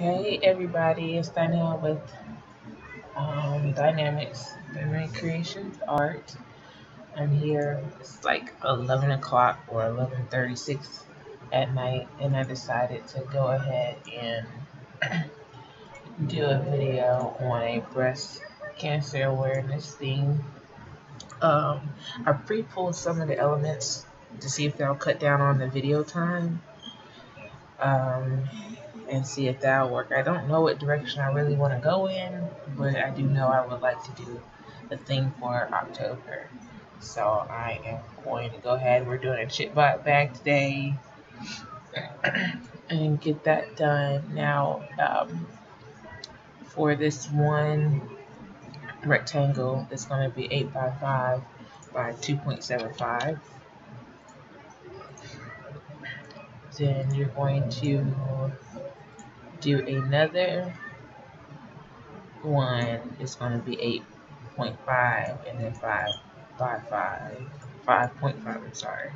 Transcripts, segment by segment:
Hey everybody, it's Danielle with Dynamics Memory Creations Art. I'm here, it's like 11 o'clock or 11:36 at night, and I decided to go ahead and do a video on a breast cancer awareness theme. I pre-pulled some of the elements to see if they'll cut down on the video time. And see if that'll work. I don't know what direction I really want to go in, but I do know I would like to do the theme for October. So I am going to go ahead. We're doing a chipbot bag today and get that done. Now, for this one rectangle, it's going to be 8 by 5 by 2.75. Then you're going to do another one. It's going to be 8.5 and then 5.5, I'm sorry.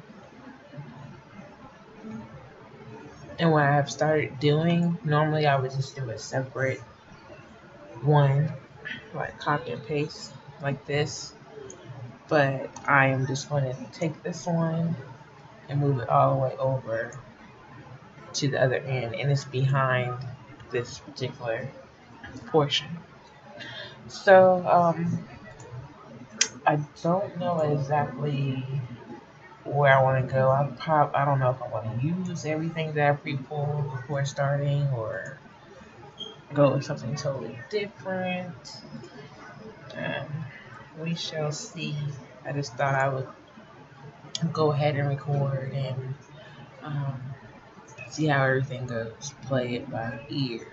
And what I have started doing, normally I would just do a separate one, like copy and paste like this, but I am just going to take this one and move it all the way over to the other end, and it's behind this particular portion. So I don't know exactly where I want to go. I don't know if I want to use everything that I pre-pulled before starting or go with something totally different. We shall see. I just thought I would go ahead and record and see how everything goes, play it by ear.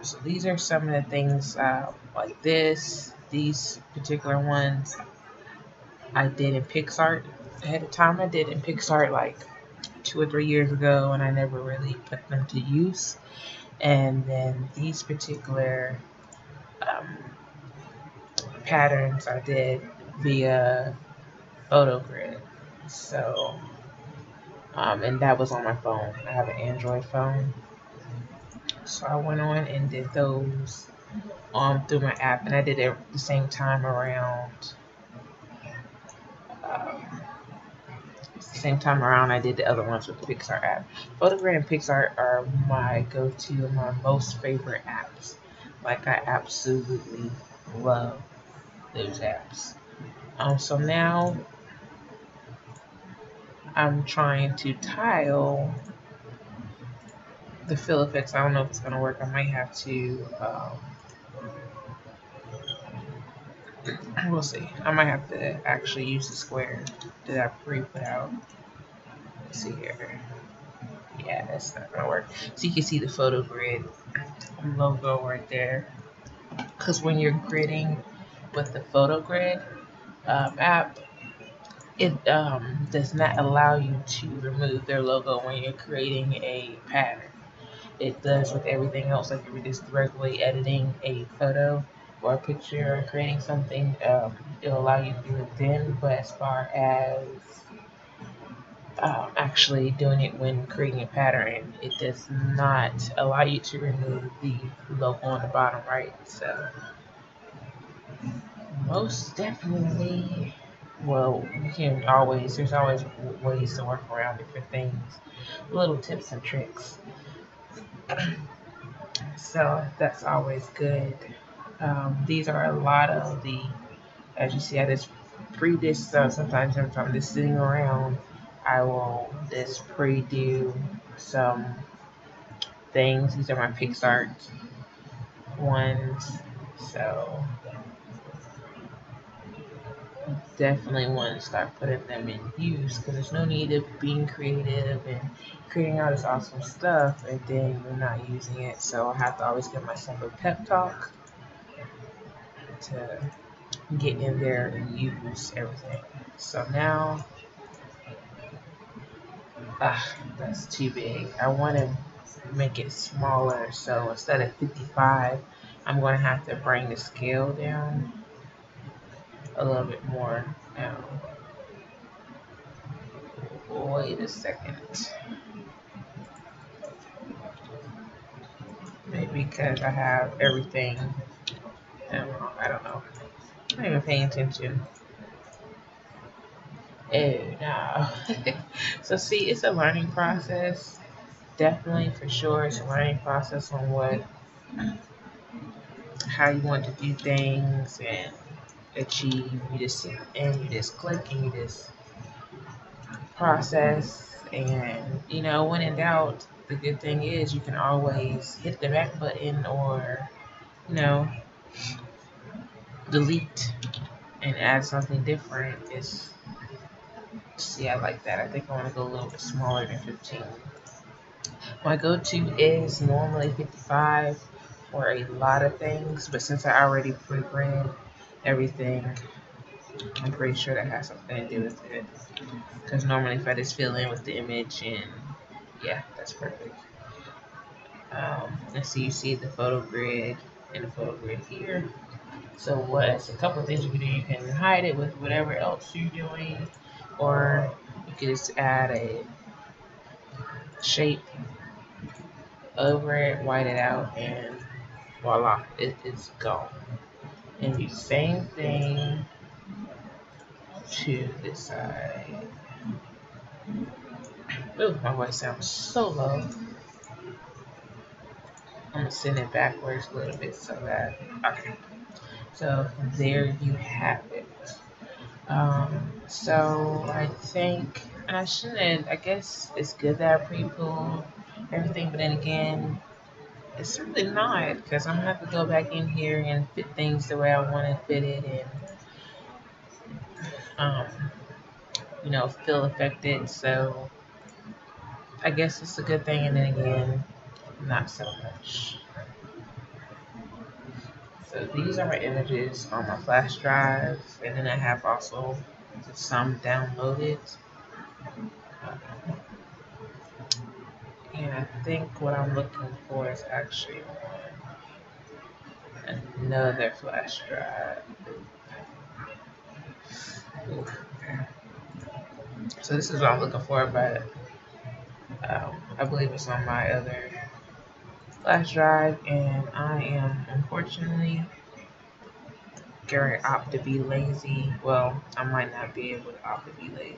So these are some of the things, like this, these particular ones I did in PicsArt ahead of time. I did in PicsArt like 2 or 3 years ago, and I never really put them to use. And then these particular patterns I did via PhotoGrid. So and that was on my phone. I have an Android phone, so I went on and did those through my app, and I did it the same time around. I did the other ones with the Pixar app. PhotoGrid and Pixar are my go-to, my most favorite apps. Like, I absolutely love those apps. So now I'm trying to tile the fill effects. I don't know if it's going to work. I might have to, we'll see. I might have to actually use the square that I pre-put out. Let's see here. Yeah, that's not going to work. So you can see the PhotoGrid logo right there. Because when you're gridding with the PhotoGrid app, it does not allow you to remove their logo when you're creating a pattern. It does with everything else. Like if you're just directly editing a photo or a picture or creating something, it'll allow you to do it then. But as far as actually doing it when creating a pattern, it does not allow you to remove the logo on the bottom right. So most definitely, well, you can always, there's always ways to work around different things, little tips and tricks. So that's always good. These are a lot of the, as you see, I just pre-do stuff. Sometimes if I'm just sitting around, I will just pre-do some things. These are my PicsArt ones, so definitely want to start putting them in use, because there's no need of being creative and creating all this awesome stuff and then you're not using it. So I have to always give myself a pep talk to get in there and use everything. So now, that's too big. I want to make it smaller, so instead of 55, I'm going to have to bring the scale down a little bit more. Now, wait a second. because I have everything. I don't know. I'm not even paying attention. Oh, no. So see, it's a learning process. Definitely, for sure, it's a learning process on how you want to do things and achieve. You just sit and you just click and you just process. And, you know, when in doubt, the good thing is you can always hit the back button or, you know, delete and add something different. It's, see, I like that. I think I want to go a little bit smaller than 15. My go-to is normally 55 for a lot of things, but since I already pre-read everything, I'm pretty sure that has something to do with it. Because normally if I just fill in with the image, and yeah, that's perfect. And so you see the photo grid and the photo grid here. So what's a couple of things you can do, you can hide it with whatever else you're doing, or you can just add a shape over it, white it out, and voila, it is gone. And do the same thing to this side. Oh, my voice sounds so low. I'm gonna send it backwards a little bit so that, okay. So there you have it. So I think, and I shouldn't, I guess it's good that I pre-pull everything, but then again, it's really not, because I'm gonna have to go back in here and fit things the way I want to fit it, and you know, feel affected. So I guess it's a good thing, and then again, not so much. So these are my images on my flash drive, and then I have also some downloaded. And I think what I'm looking for is actually on another flash drive. Ooh, okay. So this is what I'm looking for, but I believe it's on my other flash drive, and I am unfortunately going to opt to be lazy. Well, I might not be able to opt to be lazy.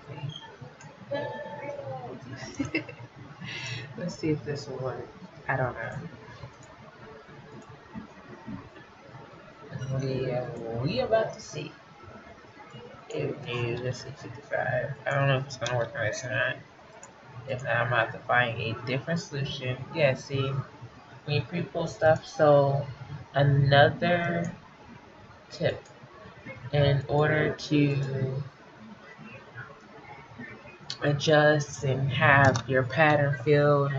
Let's see if this will work. I don't know. Yeah, we about to see. Okay, let's see, 55. I don't know if it's gonna work on this or not. If not, I'm gonna have to find a different solution. Yeah, see, when you pre-pull stuff. So another tip, in order to adjust and have your pattern filled,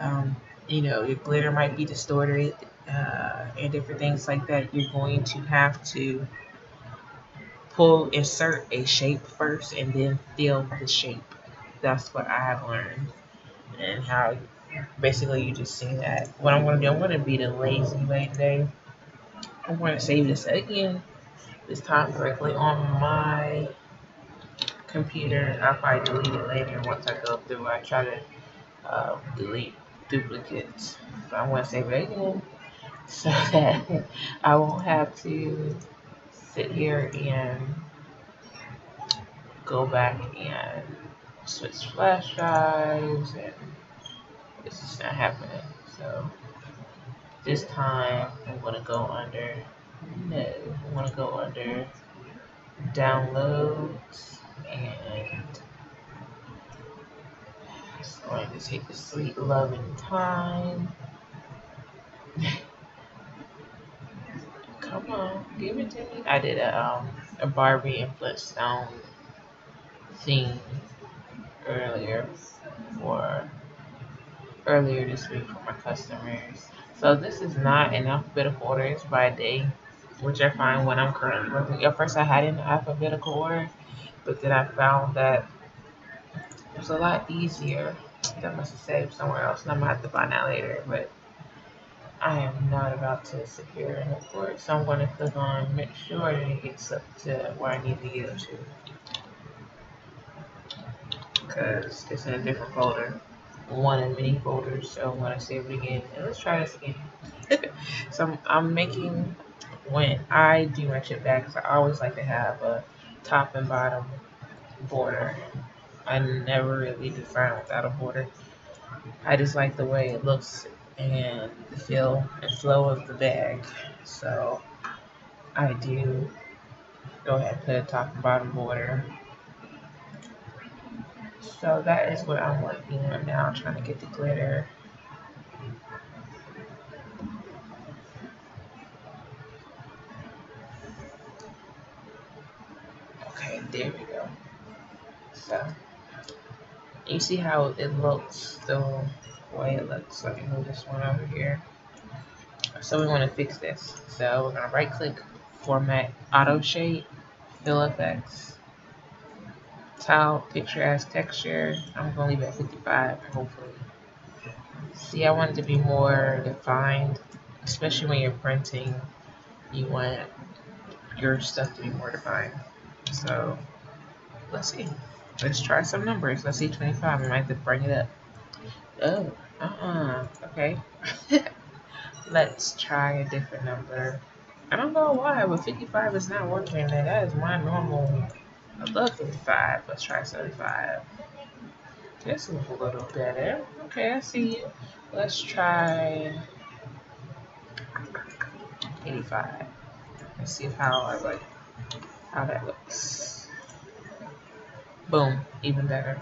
and you know, your glitter might be distorted and different things like that, you're going to have to insert a shape first and then fill the shape. That's what I have learned, and how basically you just see that. What I'm going to do, I'm going to be the lazy way today. I'm going to save this again, this time directly on my computer. I'll probably delete it later once I go through. I try to delete duplicates, but I'm going to save it again so that I won't have to sit here and go back and switch flash drives, and it's just not happening. So this time I'm going to go under, no, I'm going to go under downloads. And it's going to take the sweet loving time. Come on, give it to me. I did a Barbie and Flintstone theme earlier this week for my customers. So this is not in alphabetical order, it's by day, which I find when I'm currently working. At first I had it in alphabetical order, but then I found that it was a lot easier. That must have saved somewhere else, and I'm gonna have to find out later. But I am not about to sit here and record, so I'm gonna click on make sure that it gets up to where I need to get it to, because it's in a different folder. one in many folders. So I'm going to save it again, and let's try this again. So I'm making, when I do my chip bags, I always like to have a top and bottom border. I never really design without a border. I just like the way it looks and the feel and flow of the bag. So I do go ahead and put a top and bottom border. So that is what I'm working on now, trying to get the glitter. Okay, there we go. So you see how it looks, the way it looks. Let me move this one over here. So we want to fix this. So we're going to right click, format, auto shade, fill effects, tile, picture as texture. I'm going to leave it at 55, hopefully. See, I want it to be more defined, especially when you're printing. You want your stuff to be more defined. So let's see. Let's try some numbers. Let's see 25. We might have to bring it up. Oh, okay. Let's try a different number. I don't know why, but 55 is not working. That is my normal. I love 55. Let's try 75. This is a little better. Okay, I see you. Let's try 85. Let's see how that looks. Boom, even better.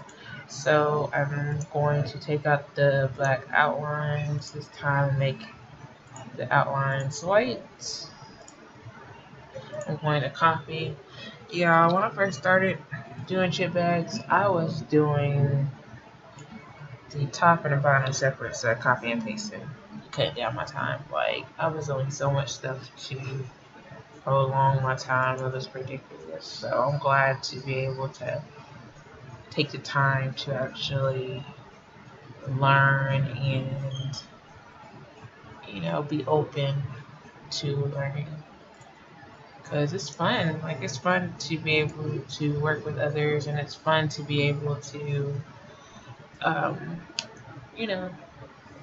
So I'm going to take out the black outlines this time, make the outlines white. I'm going to copy. Yeah, when I first started doing chip bags, I was doing the top and the bottom separate, so I copy and paste it. Cut down my time. Like, I was doing so much stuff to prolong my time. It was ridiculous. So I'm glad to be able to take the time to actually learn and, you know, be open to learning, because it's fun. Like, it's fun to be able to work with others, and it's fun to be able to, you know,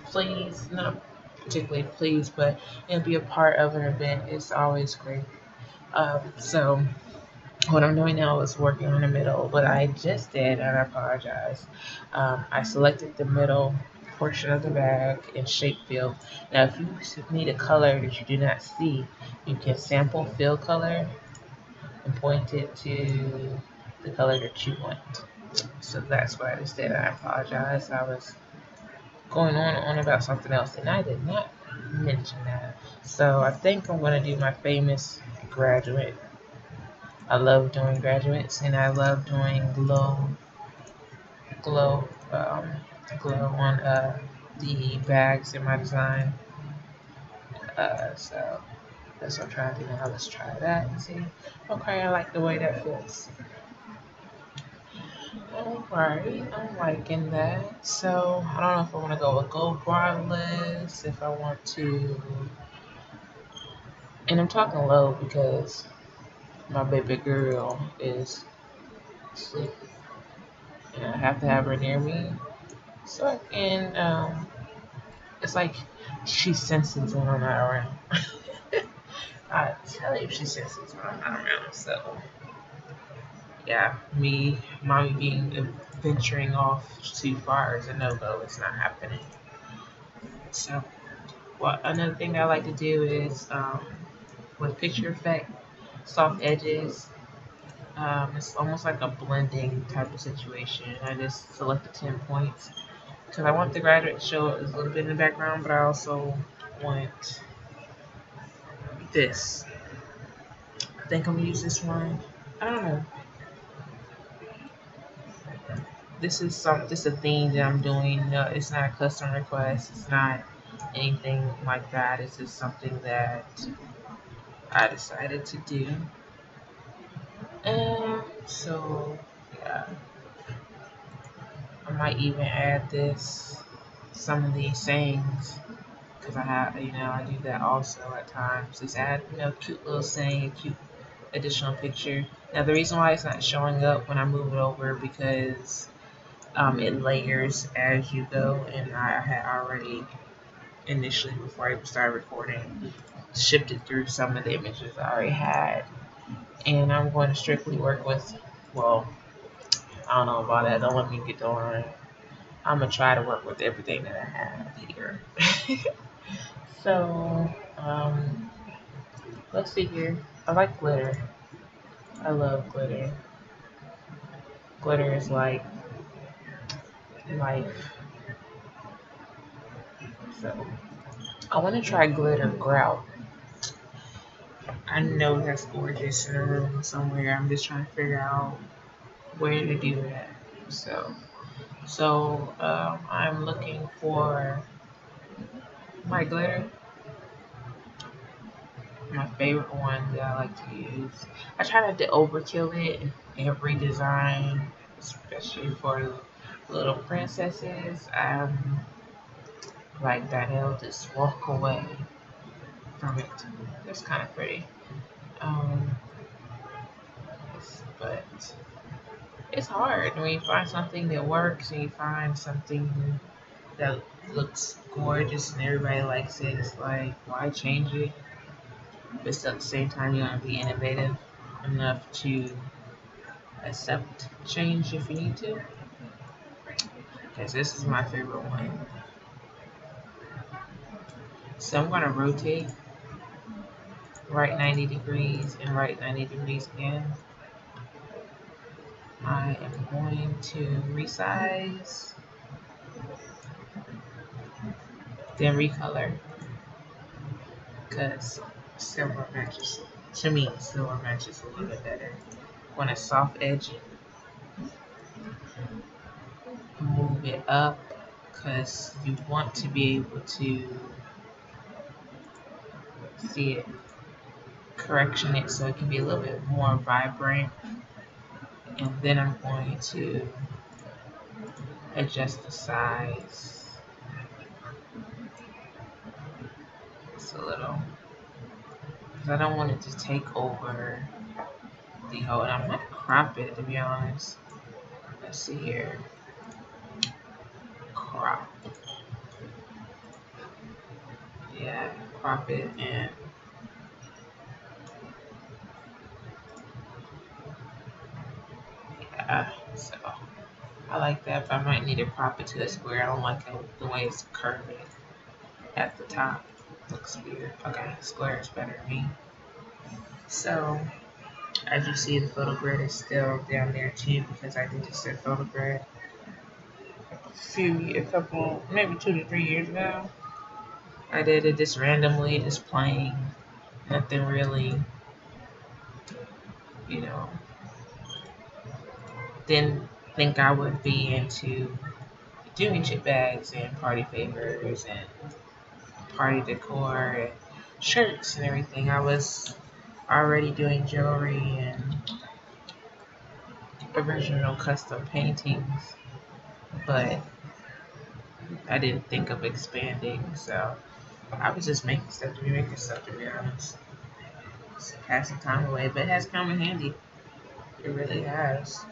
please, not particularly please, but, you know, be a part of an event. It's always great. So what I'm doing now is working on the middle. What I just did, and I apologize, I selected the middle portion of the bag in shape field. Now, if you need a color that you do not see, you can sample fill color and point it to the color that you want. So that's what I just did. I apologize. I was going on and on about something else, and I did not mention that. So I think I'm going to do my famous graduate. I love doing graduates, and I love doing glow on the bags in my design. So that's what I'm trying to do now. Let's try that and see. Okay, I like the way that feels. Alright, I'm liking that. So I don't know if I want to go with gold braless, if I want to, and I'm talking low because my baby girl is asleep, and I have to have her near me, so I can, it's like she senses when I'm not around. I tell you, she senses when I'm not around. So yeah, me, mommy being, venturing off too far is a no-go. It's not happening. So, well, another thing I like to do is, with picture effect, soft edges. It's almost like a blending type of situation. I just selected 10 points because I want the graduate to show a little bit in the background, but I also want this. I think I'm gonna use this one. I don't know. This is this is a theme that I'm doing. No, it's not a custom request. It's not anything like that. It's just something that I decided to do. And so yeah, I might even add this, some of these sayings, because I have, you know, I do that also at times. Just add, you know, cute little saying, cute additional picture. Now the reason why it's not showing up when I move it over, because in layers as you go, and I had already initially, before I started recording, shifted through some of the images I already had. And I'm going to strictly work with, well, I don't know about that, don't let me get going. I'm going to try to work with everything that I have here. So, let's see here. I like glitter. I love glitter. Glitter is like life. So, I want to try glitter grout. I know that's gorgeous in a room somewhere. I'm just trying to figure out where to do that. So I'm looking for my glitter. My favorite one that I like to use. I try not to overkill it in every design, especially for little princesses. I'm like that, they'll just walk away from it. That's kind of pretty. But it's hard when you find something that works and you find something that looks gorgeous and everybody likes it. It's like, why change it? But still at the same time, you want to be innovative enough to accept change if you need to. Because this is my favorite one. So I'm going to rotate, right 90 degrees and right 90 degrees again. I am going to resize, then recolor, because silver matches, to me, silver matches a little bit better. Want a soft edge, move it up, because you want to be able to see it, correction it so it can be a little bit more vibrant. And then I'm going to adjust the size. Just a little. Because I don't want it to take over the whole. And I'm going to crop it, to be honest. Let's see here. Crop. Yeah, crop it and so I like that, but I might need to crop it to a square. I don't like it, the way it's curving at the top. Looks weird. Okay, square is better to me. So as you see, the PhotoGrid is still down there too, because I did just set PhotoGrid a couple, maybe 2 to 3 years ago. I did it just randomly, just playing, nothing really, you know. Didn't think I would be into doing chip bags and party favors and party decor and shirts and everything. I was already doing jewelry and original custom paintings, but I didn't think of expanding, so I was just making stuff, to be honest. Just passing time away, but it has come in handy. It really has.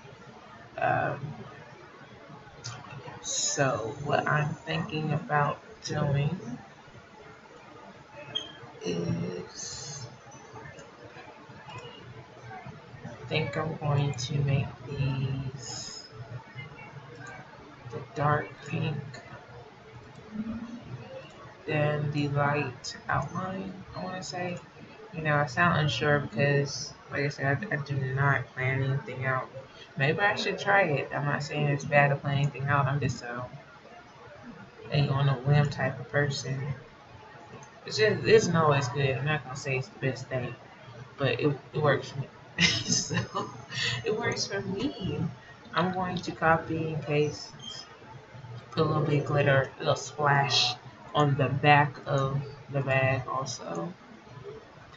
So what I'm thinking about doing is, I think I'm going to make these the dark pink, then the light outline, I want to say. You know, I sound unsure because, like I said, I do not plan anything out. Maybe I should try it. I'm not saying it's bad to plan anything out. I'm just a on a whim type of person. It's just, it's not always good. I'm not going to say it's the best thing, but it works for me. So, it works for me. I'm going to copy and paste, put a little bit of glitter, a little splash on the back of the bag also.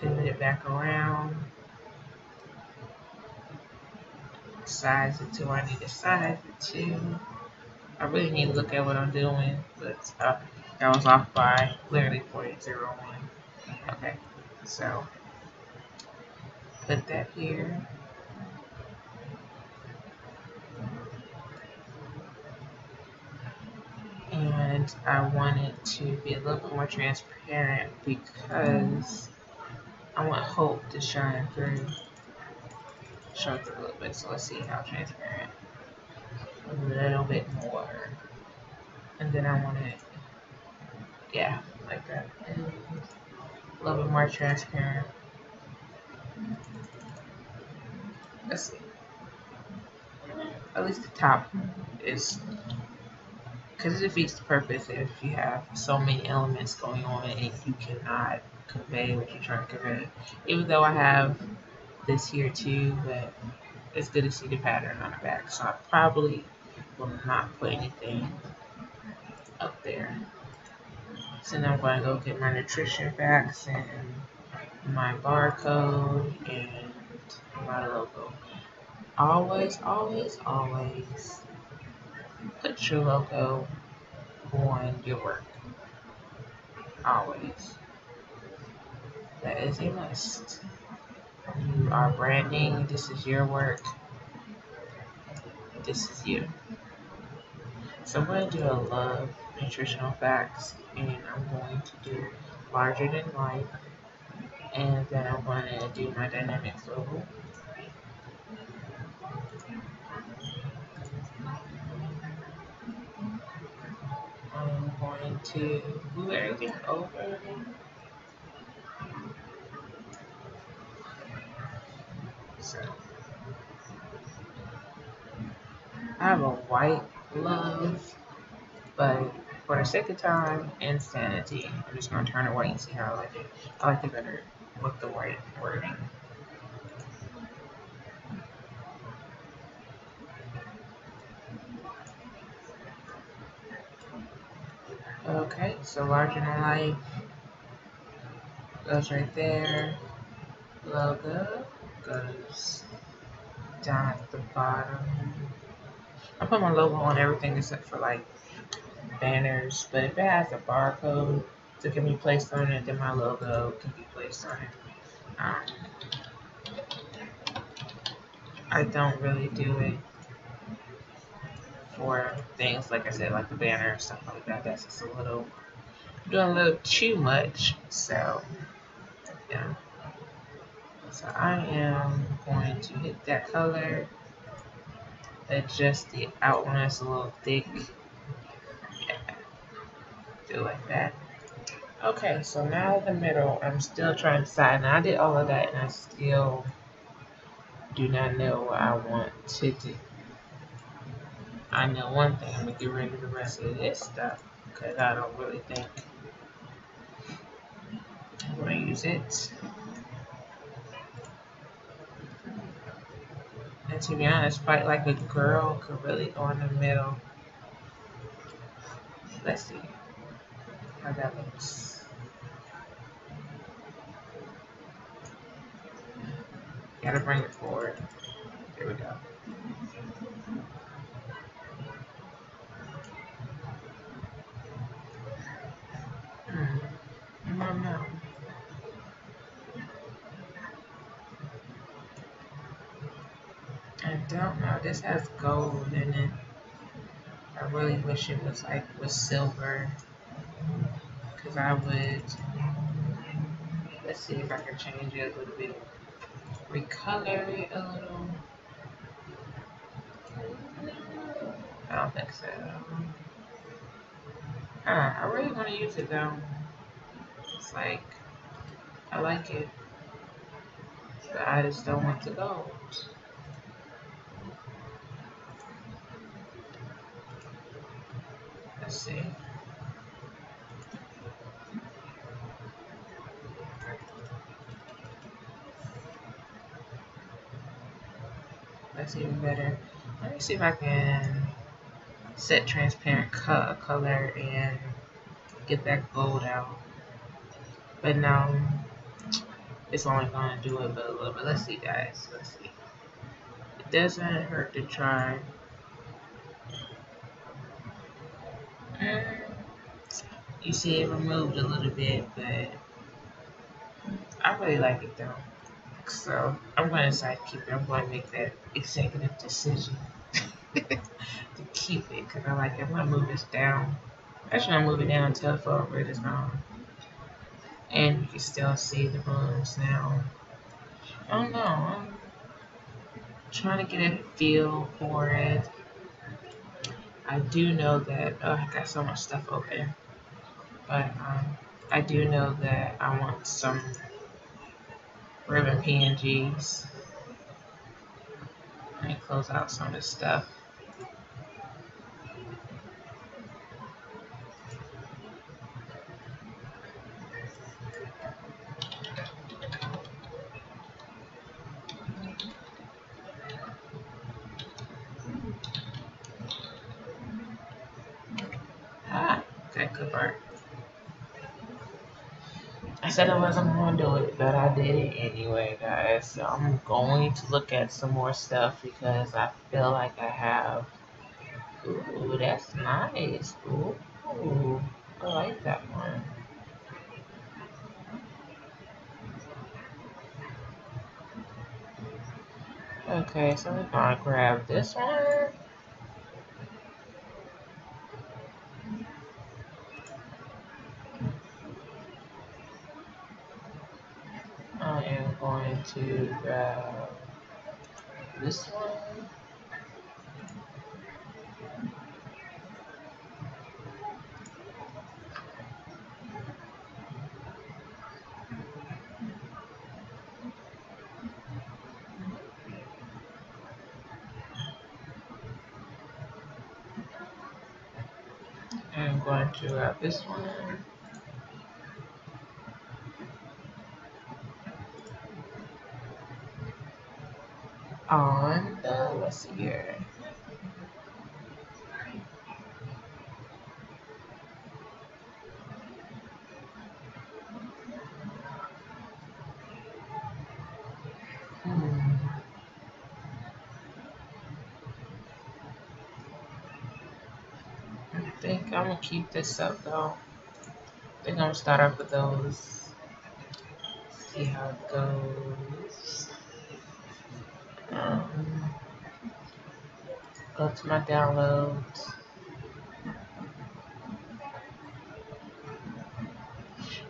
Pivot it back around. Size it to where I need to size it to. I really need to look at what I'm doing, but that was off by literally 0.01. Okay, so put that here. and I want it to be a little bit more transparent because I want hope to shine through, show through a little bit. So let's see how transparent, a little bit more, and then I want it, yeah, like that, and a little bit more transparent. Let's see. At least the top is, because it defeats the purpose if you have so many elements going on and you cannot convey what you're trying to convey. Even though I have this here too, but it's good to see the pattern on the back. So I probably will not put anything up there. So now I'm going to go get my nutrition facts and my barcode and my logo. Always, always, always put your logo on your work. Always. That is a must. You are branding. This is your work. This is you. So I'm going to do a love nutritional facts, and I'm going to do larger than life, and then I'm going to do my Dynamics logo. I'm going to move everything over. So I have a white love, but for the sake of time and sanity, I'm just going to turn it white and see how I like it. I like it better with the white wording. Okay, so larger than life goes right there. Logo goes down at the bottom. I put my logo on everything except for like banners, but if it has a barcode that can be placed on it, then my logo can be placed on it. I don't really do it for things like I said, like the banner or stuff like that. That's just a little, doing a little too much. So yeah. So I am going to hit that color, adjust the outline. It's a little thick. Yeah. Do it like that. Okay, so now the middle, I'm still trying to decide, and I did all of that, and I still do not know what I want to do. I know one thing, I'm going to get rid of the rest of this stuff because I don't really think I'm going to use it. And to be honest, quite like a girl could really go in the middle. Let's see how that looks. Gotta bring it forward. There we go. No. I don't know. This has gold in it. I really wish it was like with silver, because I would. Let's see if I can change it a little bit. Recolor it a little. I don't think so. I really want to use it though. It's like, I like it, but I just don't want the gold. Let's see. That's even better. Let me see if I can set transparent color and get that gold out. But now it's only going to do it but a little bit. Let's see, guys. Let's see. It doesn't hurt to try. You see, it removed a little bit, but I really like it though. So I'm going to decide to keep it. I'm going to make that executive decision to keep it because I like it. I'm going to move this down Actually, I'm moving down to the floor where it is now. And you can still see the rooms now. I don't know. I'm trying to get a feel for it. I do know that, oh, I got so much stuff open. But I do know that I want some ribbon PNGs. Let me close out some of this stuff. I said I wasn't going to do it, but I did it anyway, guys. So I'm going to look at some more stuff because I feel like I have... Ooh, that's nice. Ooh, I like that one. Okay, so we're going to grab this one. To grab this one. I'm going to grab this one. On the, let's see here. I think I'm gonna keep this up though. I think I'm gonna start off with those. See how it goes. Go to my downloads.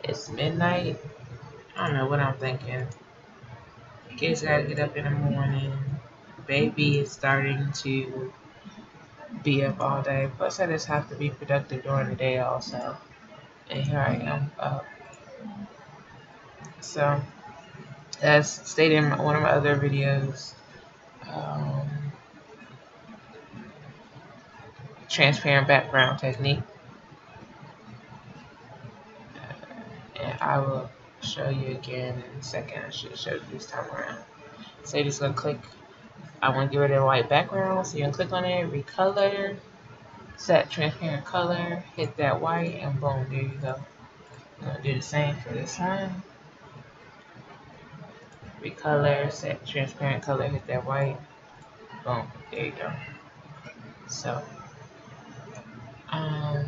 It's midnight. I don't know what I'm thinking. Kids gotta get up in the morning. Baby is starting to be up all day. Plus, I just have to be productive during the day also. And here I am up. So, as stated in one of my other videos, transparent background technique, and I will show you again in a second. I should show you this time around. So you're just gonna click, I want to get rid of the white background, so you can click on it, recolor, set transparent color, hit that white, and boom, there you go. I'm gonna do the same for this one. Recolor, set transparent color, hit that white, boom, there you go. So I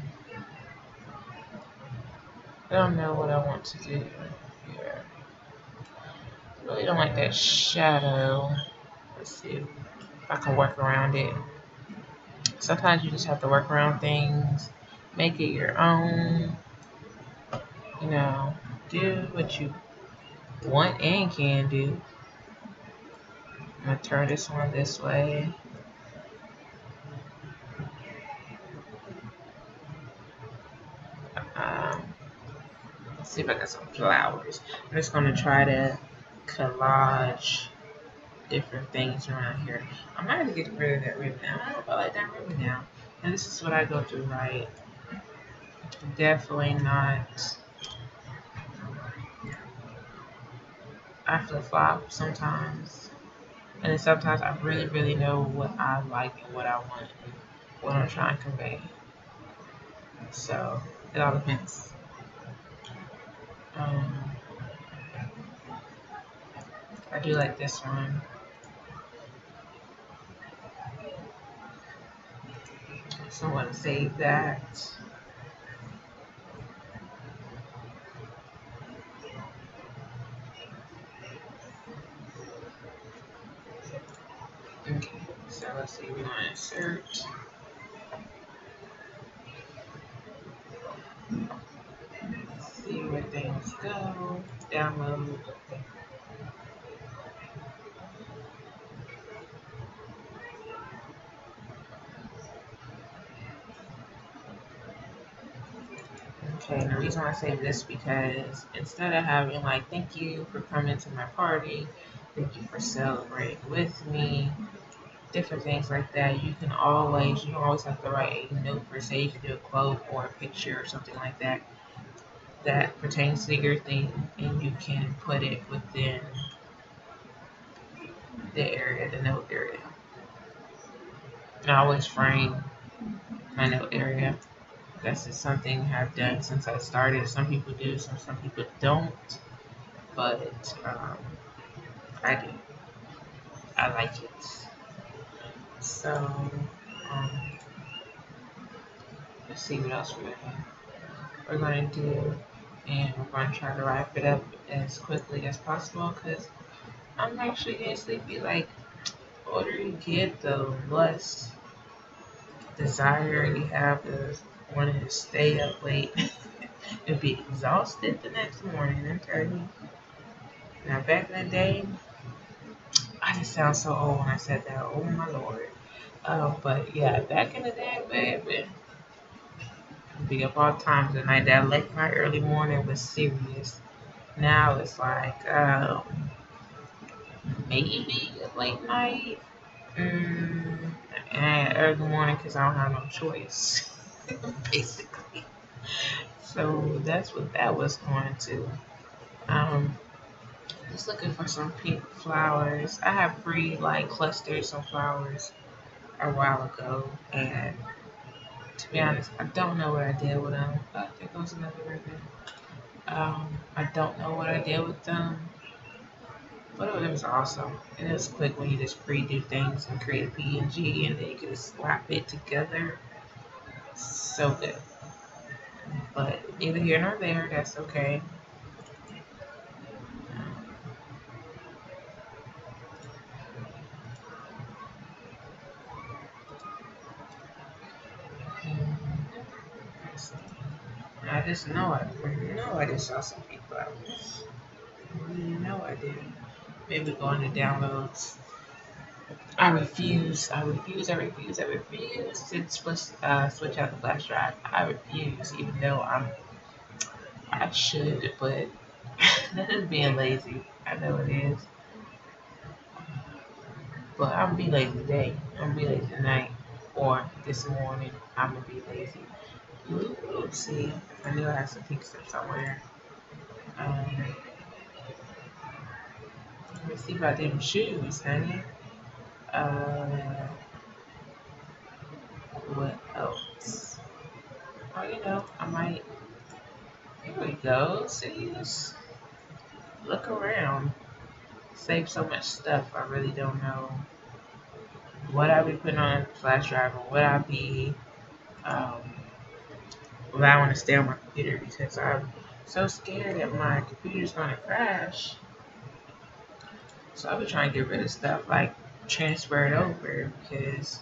don't know what I want to do here. I really don't like that shadow. Let's see if I can work around it. Sometimes you just have to work around things, make it your own, you know, do what you want and can do. I'm gonna turn this one this way. Let's see if I got some flowers. I'm just gonna try to collage different things around here. I'm not gonna get rid of that ribbon. I don't know if I like that ribbon now. And this is what I go through, right? Definitely not. I flip-flop sometimes. And then sometimes I really, really know what I like and what I want and what I'm trying to convey. So it all depends. I do like this one. So I want to save that. Okay, so let's see, we want to insert. Let's go download the thing. Okay, and the reason I saved this because instead of having like, thank you for coming to my party, thank you for celebrating with me, different things like that, you can always, you don't always have to write a note per se. You can do a quote or a picture or something like that that pertains to your thing, and you can put it within the area, the note area. And I always frame my note area. That's just something I've done since I started. Some people do, some people don't, but I do. I like it. So, let's see what else we're going to do, and we're going to try to wrap it up as quickly as possible because I'm actually getting sleepy. Like, the older you get, the less desire you have to want to stay up late and be exhausted the next morning. I'm telling you. Now, back in the day, I just sound so old when I said that. Oh my lord. But yeah, back in the day, baby, I'd be up all times at night. That late night, early morning was serious. Now it's like, maybe late night and early morning because I don't have no choice, basically. So that's what that was going to. Just looking for some pink flowers. I have free like clustered some flowers a while ago, and to be honest, I don't know what I did with them. Oh, there goes another ribbon. I don't know what I did with them, but it was awesome. And it was quick when you just pre-do things and create a PNG, and then you can just slap it together. So good. But neither here nor there. That's okay. I just know I just saw some pink flowers. You know I did. Maybe going to downloads. I refuse to switch out the flash drive. I refuse, even though I should, but that is being lazy. I know it is. But I'm gonna be lazy today. I'm gonna be lazy tonight, or this morning. I'm gonna be lazy. Let's see. I knew I had some pink stuff somewhere. Let me see about them shoes, honey. What else? Oh, you know, I might. Here we go. See, just look around. Save so much stuff. I really don't know what I'll be putting on flash drive or what I'll be allowing to stay on my computer because I'm so scared that my computer's gonna crash. So I'll be trying to get rid of stuff like. Transfer it over because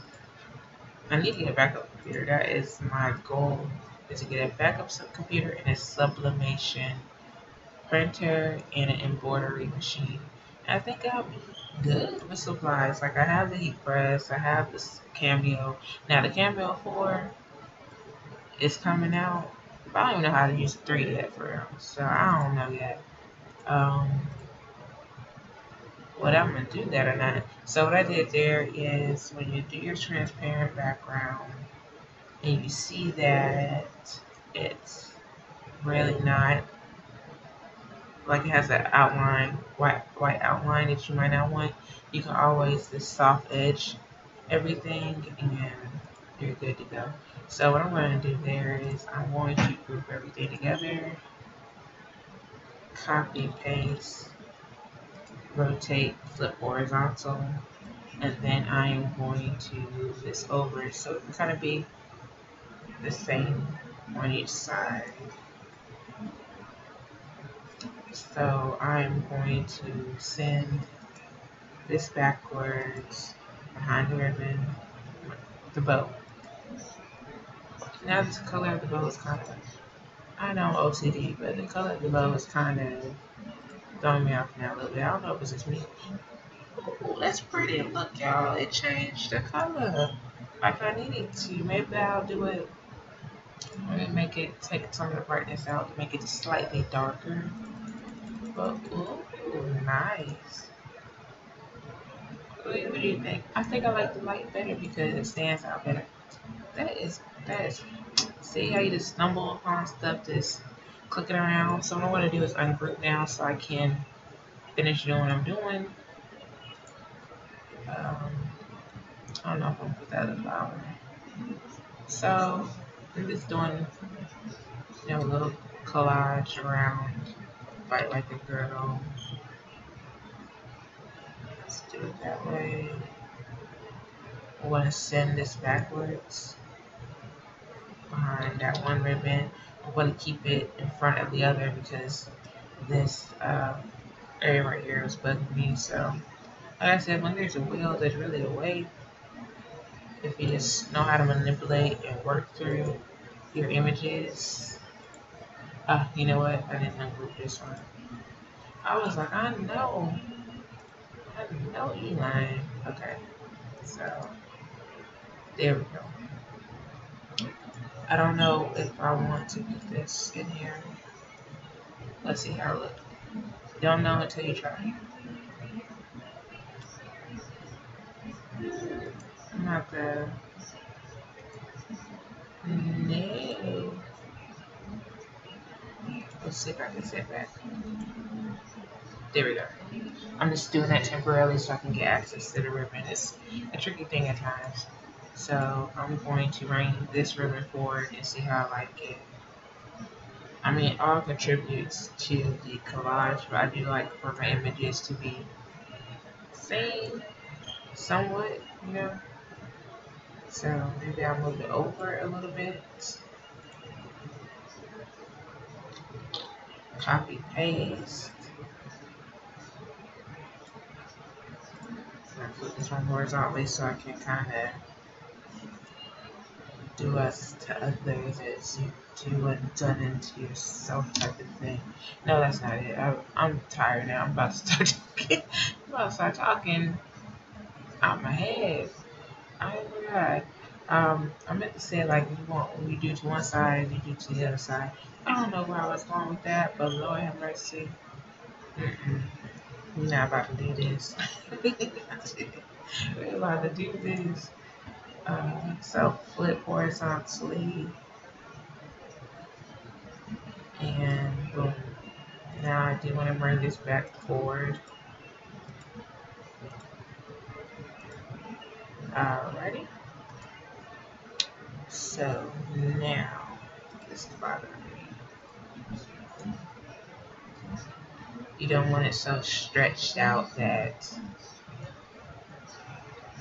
I need to get a backup computer. That is my goal, is to get a backup computer and a sublimation printer and an embroidery machine. And I think I'll be good with supplies. Like I have the heat press, I have this Cameo. Now the Cameo 4 is coming out, but I don't even know how to use the 3 yet for real. So I don't know yet. Whether I'm gonna do that or not. So what I did there is when you do your transparent background and you see that it's really not like it has that outline, white outline that you might not want, you can always just soft edge everything and you're good to go. So what I'm gonna do there is I'm going to group everything together, copy, paste, rotate, flip horizontal, and then I am going to move this over so it can kind of be the same on each side. So I'm going to send this backwards behind the ribbon, the bow. Now this color of the bow is kind of I know I'm OCD, but the color below is kind of throwing me off now a little bit. I don't know if it's just me. Ooh, that's pretty. Look, y'all, it changed the color like I needed to. Maybe I'll do it. Let me make it take some of the brightness out to make it slightly darker. But ooh, nice. What do you think? I think I like the light better because it stands out better. That is. See how you just stumble upon stuff just clicking around? So what I want to do is ungroup now so I can finish doing what I'm doing. I don't know if I'm going to put that in the file. So I'm just doing, you know, a little collage around right like a girl. Let's do it that way. I want to send this backwards behind that one ribbon. I want to keep it in front of the other because this area right here is bugging me. So like I said, when there's a wheel, there's really a way. If you just know how to manipulate and work through your images. You know what? I didn't ungroup this one. I was like, I know you lying. Okay, so there we go. I don't know if I want to put this in here. Let's see how it looks. Don't know until you try. Not the no. Let's see if I can set back. There we go. I'm just doing that temporarily so I can get access to the ribbon. It's a tricky thing at times. So I'm going to bring this ribbon forward and see how I like it. I mean, it all contributes to the collage, but I do like for my images to be same, somewhat, you know. So maybe I'll move it over a little bit. Copy, paste. I'm going to put this one horizontally so I can kind of do us to others as you do and done into yourself type of thing. No, that's not it. I'm tired now. I'm about to start talking. I'm about to start talking out my head. I forgot. I meant to say, like, when you do to one side, you do to the other side. I don't know where I was going with that, but Lord have mercy. We're not about to do this. We're about to do this. So flip horizontally. And boom. Now I do want to bring this back forward. Alrighty. So now this is bothering me. You don't want it so stretched out that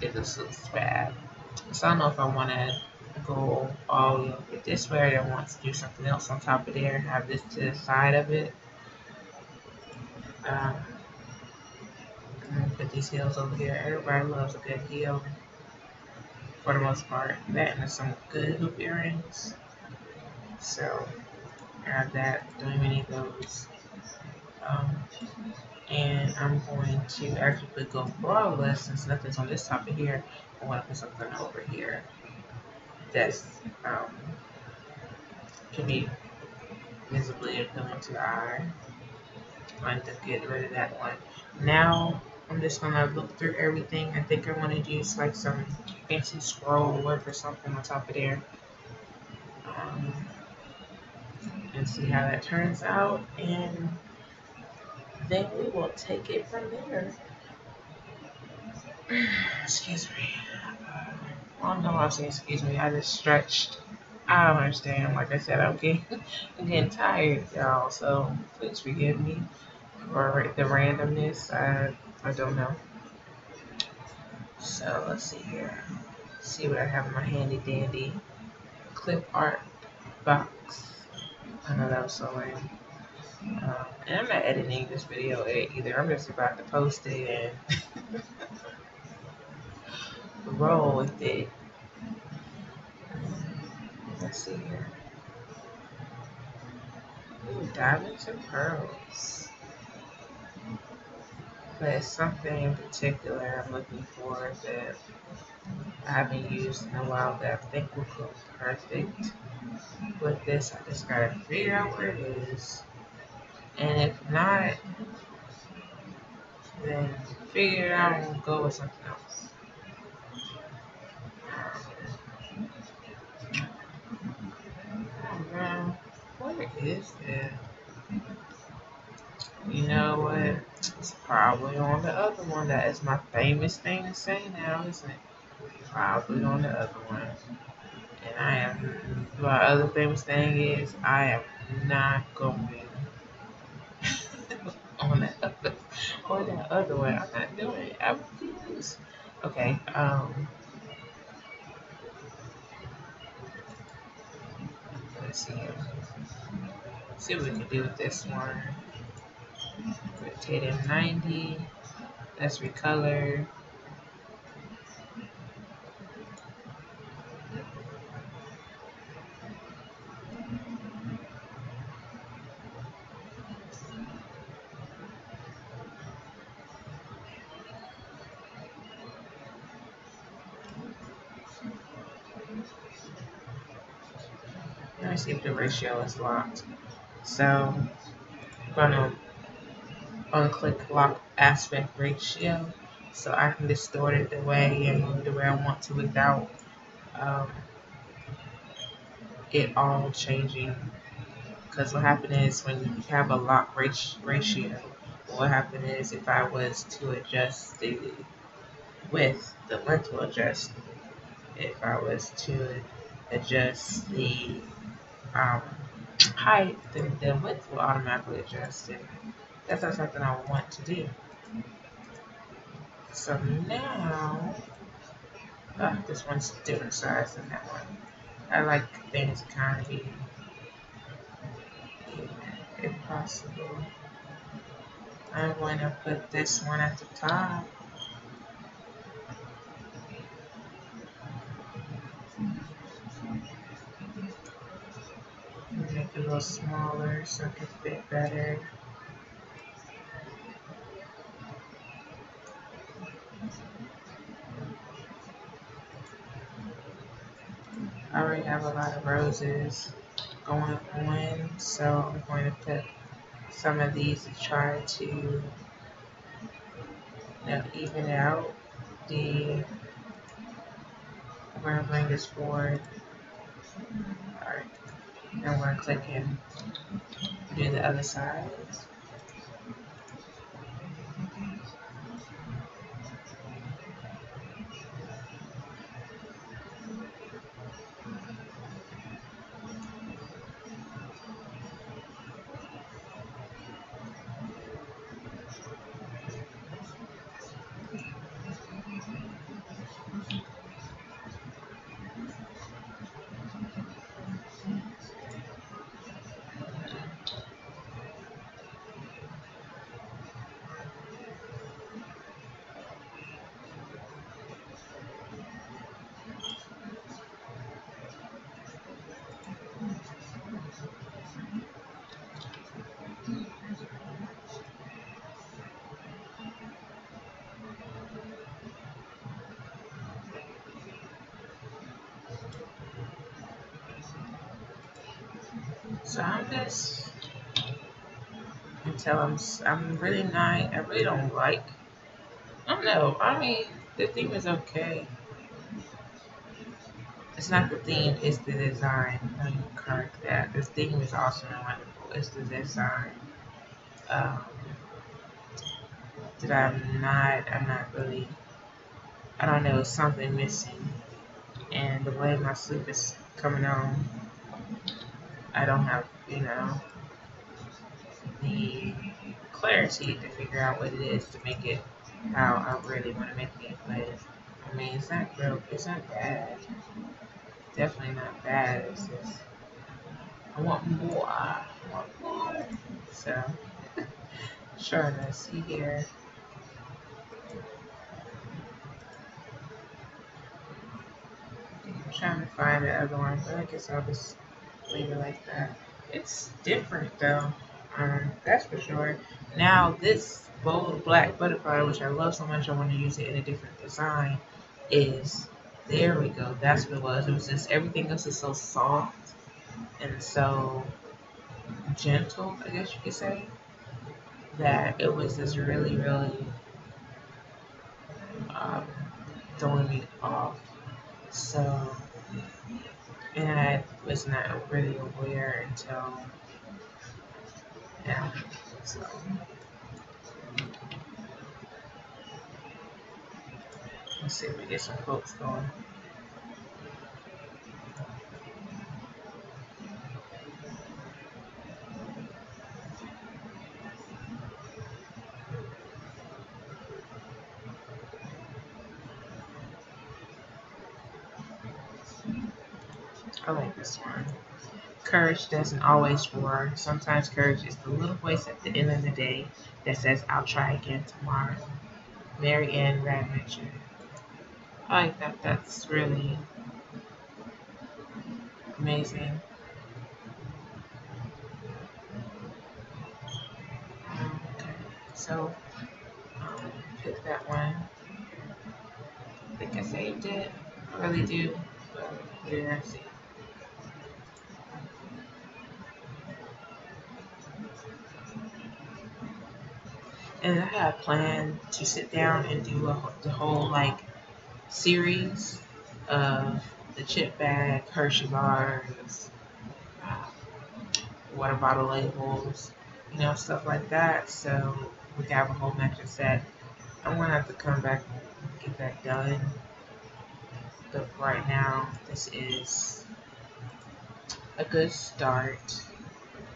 it just looks bad. So I don't know if I want to go all the way this way, or I want to do something else on top of there and have this to the side of it. I'm gonna put these heels over here. Everybody loves a good heel. For the most part, that and some good hoop earrings. So, I have that, doing many of those. And I'm going to actually go flawless since nothing's on this top of here. I want to put something over here that's can be visibly appealing to the eye. I'm going to get rid of that one. Now, I'm just going to look through everything. I think I want to use like some fancy scroll work or something on top of there. And see how that turns out. And then we will take it from there. Excuse me. I don't know why I'm saying excuse me. I just stretched. I don't understand. Like I said, I'm getting tired, y'all. So please forgive me for the randomness. I don't know. So let's see here. See what I have in my handy dandy clip art box. I know that was so lame. And I'm not editing this video either. I'm just about to post it and roll with it. Let's see here. Ooh, diamonds and pearls. But it's something in particular I'm looking for that I haven't used in a while that I think will go perfect with this. I just gotta figure out where it is. And if not, then figure it out and go with something else. Where is that? You know what? It's probably on the other one. That is my famous thing to say now, isn't it? Probably on the other one. And I am, my other famous thing is, I am not going on that other one. I'm not doing it. I refuse. Okay, let's see. Let's see what we can do with this one. Rotated 90. Let's recolor. Let me see if the ratio is locked. So I'm gonna unclick lock aspect ratio so I can distort it the way and move it the way I want to without it all changing. Because what happened is when you have a lock ratio, what happened is if I was to adjust the width, the length will adjust. If I was to adjust the height, then the width will automatically adjust it. That's not something I want to do. So now, oh, this one's different size than that one. I like things to kind of be even, if possible. I'm going to put this one at the top. Make it a little smaller so it can fit better. I already have a lot of roses going on, so I'm going to put some of these to try to, you know, even out the. I'm going to bring this forward. Alright, now I'm going to click and do the other side. So I'm just until I'm really not. I really don't like. I don't know. I mean, the theme is okay. It's not the theme. It's the design. Let me correct that. The theme is awesome and wonderful. It's the design that I'm not really. I don't know. Something missing, and the way my sleep is coming on. I don't have, you know, the clarity to figure out what it is to make it how I really want to make it. But I mean, it's not broke, it's not bad, definitely not bad. It's just I want more. I want more. So, sure. Let's see here. I'm trying to find the other one, but I guess I'll just leave it like that. It's different though, that's for sure. Now this bold black butterfly, which I love so much, I want to use it in a different design, is, there we go, that's what it was. It was just, everything else is so soft and so gentle, I guess you could say, that it was just really, really throwing me off. So, and I was not really aware until now. So, let's see if we get some quotes going. I like this one. Courage doesn't always roar. Sometimes courage is the little voice at the end of the day that says, I'll try again tomorrow. Mary Ann Radmacher. I like that. That's really amazing. Okay, so pick that one. I think I saved it. I really do. But I didn't see. And I had a plan to sit down and do the whole like series of the chip bag, Hershey bars, water bottle labels, you know, stuff like that. So we have a whole matching set. I'm gonna have to come back and get that done. But right now, this is a good start.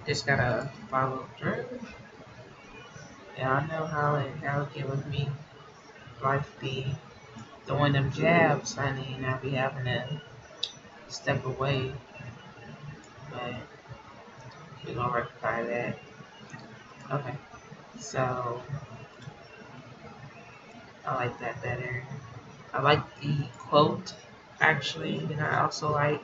Just gotta follow through. Y'all know how it delicate with me. Life be throwing them jabs, honey, and I be having to step away. But we're gonna rectify that. Okay, so I like that better. I like the quote actually, and I also like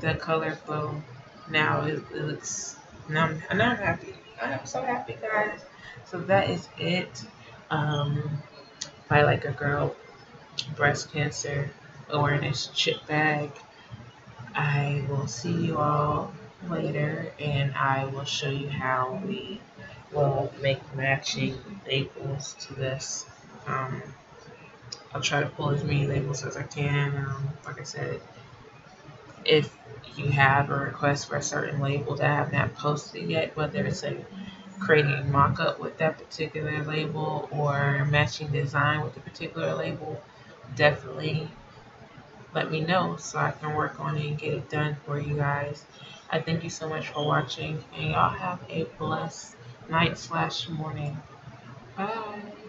the colorful. Now it looks. Now I'm happy. I'm so happy, guys. So that is it. By like a girl, breast cancer awareness chip bag. I will see you all later, and I will show you how we will make matching labels to this. I'll try to pull as many labels as I can. Like I said, if you have a request for a certain label that I have not posted yet, whether it's a creating mock-up with that particular label or matching design with the particular label, definitely let me know so I can work on it and get it done for you guys. I thank you so much for watching, and y'all have a blessed night/morning. Bye.